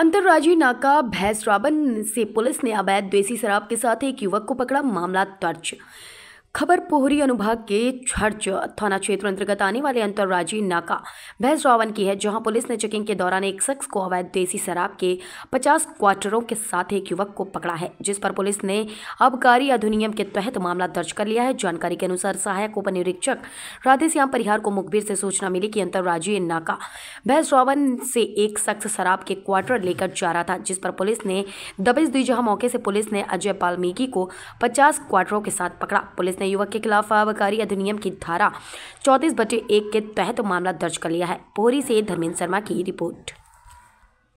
अंतर्राज्यीय नाका भैसराबन से पुलिस ने अवैध देसी शराब के साथ एक युवक को पकड़ा, मामला दर्ज। खबर पोहरी अनुभाग के छर्च थाना क्षेत्र अंतर्गत आने वाले अंतर्राज्यीय नाका भैसराबन की है, जहां पुलिस ने चेकिंग के दौरान एक शख्स को अवैध देसी शराब के 50 क्वार्टरों के साथ एक युवक को पकड़ा है, जिस पर पुलिस ने आबकारी अधिनियम के तहत मामला दर्ज कर लिया है। जानकारी के अनुसार सहायक उप निरीक्षक राधेश्याम परिहार को मुखबिर से सूचना मिली कि अंतर्राज्यीय नाका भैसराबन से एक शख्स शराब के क्वार्टर लेकर जा रहा था, जिस पर पुलिस ने दबिश दी, जहाँ मौके से पुलिस ने अजय पाल्मीकि को 50 क्वार्टरों के साथ पकड़ा। पुलिस ने युवक के खिलाफ आबकारी अधिनियम की धारा 34/1 के तहत मामला दर्ज कर लिया है। पोहरी से धर्मेंद्र शर्मा की रिपोर्ट।